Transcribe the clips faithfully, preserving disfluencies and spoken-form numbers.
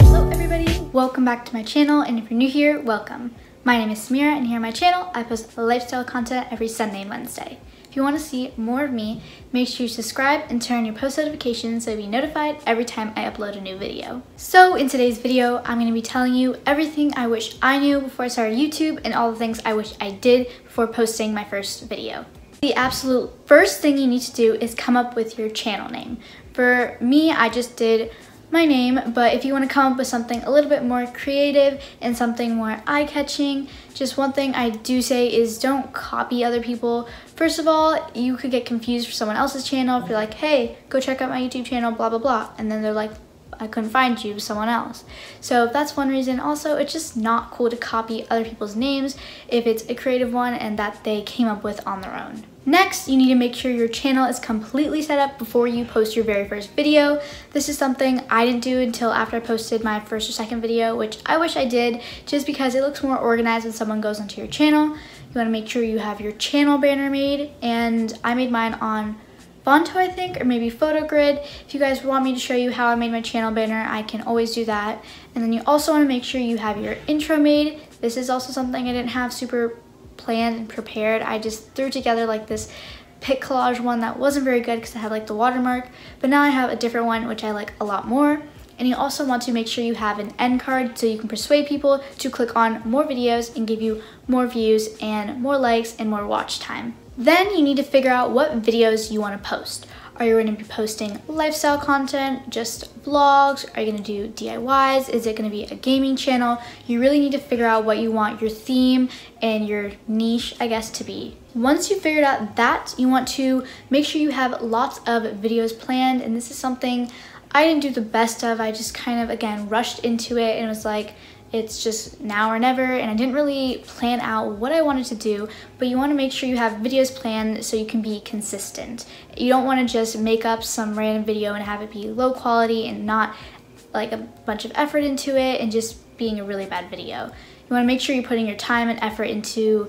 Hello everybody, welcome back to my channel, and if you're new here, welcome. My name is Samira, and here on my channel I post lifestyle content every Sunday and Wednesday. If you want to see more of me, make sure you subscribe and turn on your post notifications so you'll be notified every time I upload a new video. So in today's video, I'm going to be telling you everything I wish I knew before I started YouTube and all the things I wish I did before posting my first video. The absolute first thing you need to do is come up with your channel name. For me, I just did my name, but if you want to come up with something a little bit more creative and something more eye-catching, just one thing I do say is don't copy other people. First of all, you could get confused for someone else's channel if you're like, hey, go check out my YouTube channel, blah, blah, blah. And then they're like, I couldn't find you, someone else. So if that's one reason. Also, it's just not cool to copy other people's names if it's a creative one and that they came up with on their own. Next, you need to make sure your channel is completely set up before you post your very first video. This is something I didn't do until after I posted my first or second video, which I wish I did, just because it looks more organized when someone goes onto your channel. You want to make sure you have your channel banner made, and I made mine on Fonto, I think, or maybe PhotoGrid. If you guys want me to show you how I made my channel banner, I can always do that. And then you also want to make sure you have your intro made. This is also something I didn't have super planned and prepared. I just threw together like this pic collage one that wasn't very good because I had like the watermark, but now I have a different one which I like a lot more. And you also want to make sure you have an end card so you can persuade people to click on more videos and give you more views and more likes and more watch time. Then you need to figure out what videos you want to post. Are you going to be posting lifestyle content, just vlogs? Are you going to do D I Ys? Is it going to be a gaming channel? You really need to figure out what you want your theme and your niche, I guess, to be. Once you've figured out that, you want to make sure you have lots of videos planned, and this is something I didn't do the best of. I just kind of, again, rushed into it and was like, it's just now or never, and I didn't really plan out what I wanted to do, but you want to make sure you have videos planned so you can be consistent. You don't want to just make up some random video and have it be low quality and not like a bunch of effort into it and just being a really bad video. You want to make sure you're putting your time and effort into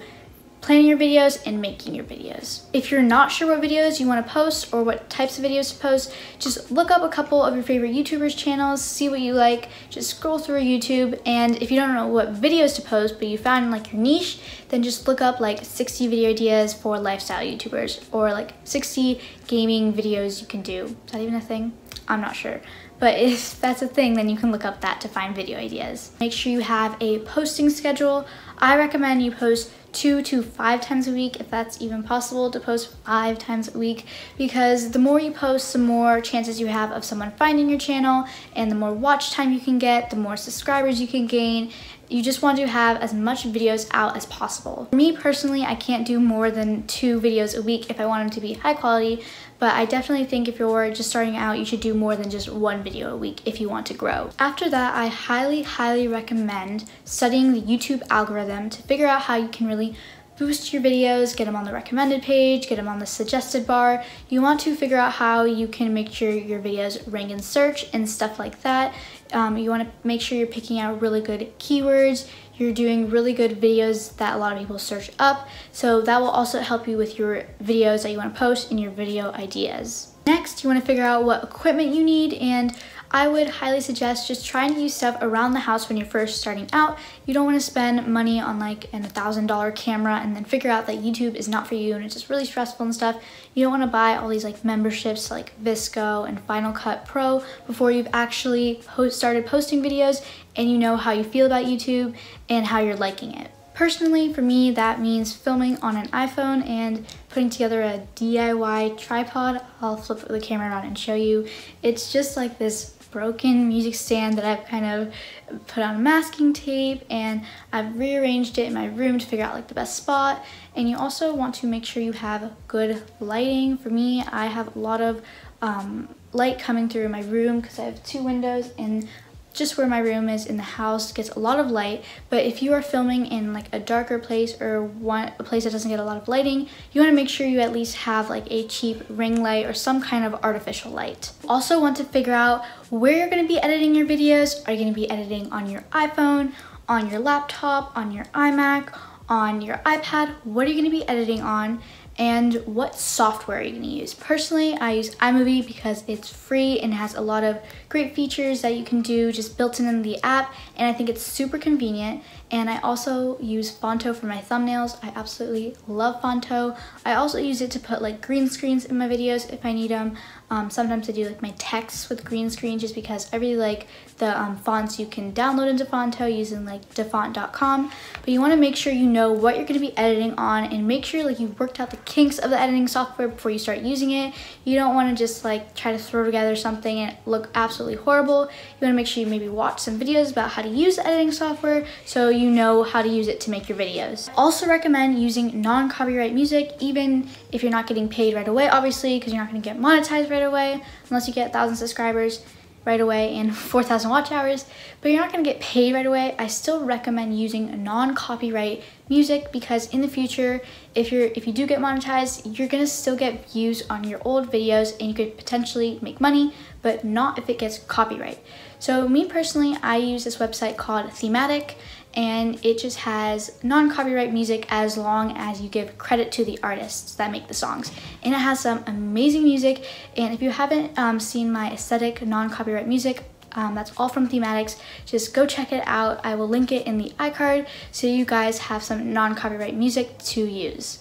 planning your videos and making your videos. If you're not sure what videos you want to post or what types of videos to post, just look up a couple of your favorite YouTubers' channels, see what you like, just scroll through YouTube, and if you don't know what videos to post but you found like your niche, then just look up like sixty video ideas for lifestyle YouTubers, or like sixty gaming videos you can do. Is that even a thing? I'm not sure. But if that's a thing, then you can look up that to find video ideas. Make sure you have a posting schedule. I recommend you post two to five times a week, if that's even possible to post five times a week, because the more you post, the more chances you have of someone finding your channel, and the more watch time you can get, the more subscribers you can gain. You just want to have as much videos out as possible. For me personally, I can't do more than two videos a week if I want them to be high quality, but I definitely think if you're just starting out, you should do more than just one video a week if you want to grow. After that, I highly, highly recommend studying the YouTube algorithm to figure out how you can really boost your videos, get them on the recommended page, get them on the suggested bar. You want to figure out how you can make sure your videos rank in search and stuff like that. Um, you want to make sure you're picking out really good keywords. You're doing really good videos that a lot of people search up. So that will also help you with your videos that you want to post and your video ideas. Next, you want to figure out what equipment you need, and I would highly suggest just trying to use stuff around the house when you're first starting out. You don't want to spend money on like an one thousand dollar camera and then figure out that YouTube is not for you and it's just really stressful and stuff. You don't want to buy all these like memberships like V S C O and Final Cut Pro before you've actually post started posting videos and you know how you feel about YouTube and how you're liking it. Personally, for me, that means filming on an iPhone and putting together a D I Y tripod. I'll flip the camera around and show you. It's just like this broken music stand that I've kind of put on masking tape, and I've rearranged it in my room to figure out like the best spot. And you also want to make sure you have good lighting. For me, I have a lot of um, light coming through my room because I have two windows, and just where my room is in the house gets a lot of light. But if you are filming in like a darker place or one a place that doesn't get a lot of lighting, you want to make sure you at least have like a cheap ring light or some kind of artificial light. Also want to figure out where you're going to be editing your videos. Are you going to be editing on your iPhone, on your laptop, on your iMac, on your iPad? What are you going to be editing on? and what software you're going to use. Personally, I use iMovie because it's free and has a lot of great features that you can do just built in in the app, and I think it's super convenient. And I also use Fonto for my thumbnails. I absolutely love Fonto. I also use it to put like green screens in my videos if I need them. Um, sometimes I do like my texts with green screen just because I really like the um, fonts you can download into Fonto using like dafont dot com. But you want to make sure you know what you're going to be editing on, and make sure like you've worked out the kinks of the editing software before you start using it. You don't want to just like try to throw together something and look absolutely horrible. You want to make sure you maybe watch some videos about how to use the editing software so you know how to use it to make your videos. I also recommend using non-copyright music, even if you're not getting paid right away, obviously, because you're not going to get monetized right away unless you get one thousand subscribers right away and four thousand watch hours, but you're not going to get paid right away. I still recommend using non-copyright music because in the future, if you're if you do get monetized, you're going to still get views on your old videos and you could potentially make money, but not if it gets copyright. So me personally, I use this website called Thematic, and it just has non-copyright music as long as you give credit to the artists that make the songs. And it has some amazing music, and if you haven't um, seen my aesthetic non-copyright music, um, that's all from Thematics, just go check it out. I will link it in the iCard so you guys have some non-copyright music to use.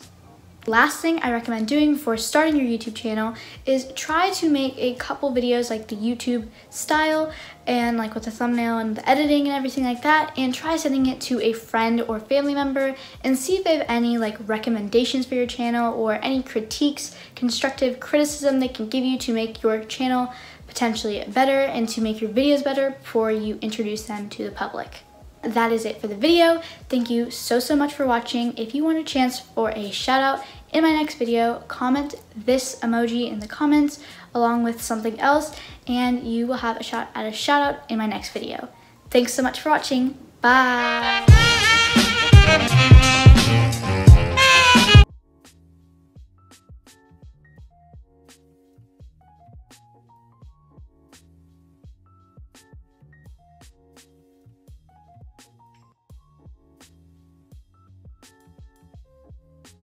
Last thing I recommend doing before starting your YouTube channel is try to make a couple videos like the YouTube style and like with the thumbnail and the editing and everything like that, and try sending it to a friend or family member and see if they have any like recommendations for your channel or any critiques, constructive criticism they can give you to make your channel potentially better and to make your videos better before you introduce them to the public. That is it for the video. Thank you so, so much for watching. If you want a chance for a shout out in my next video, comment this emoji in the comments along with something else, and you will have a shot at a shout out in my next video. Thanks so much for watching. Bye.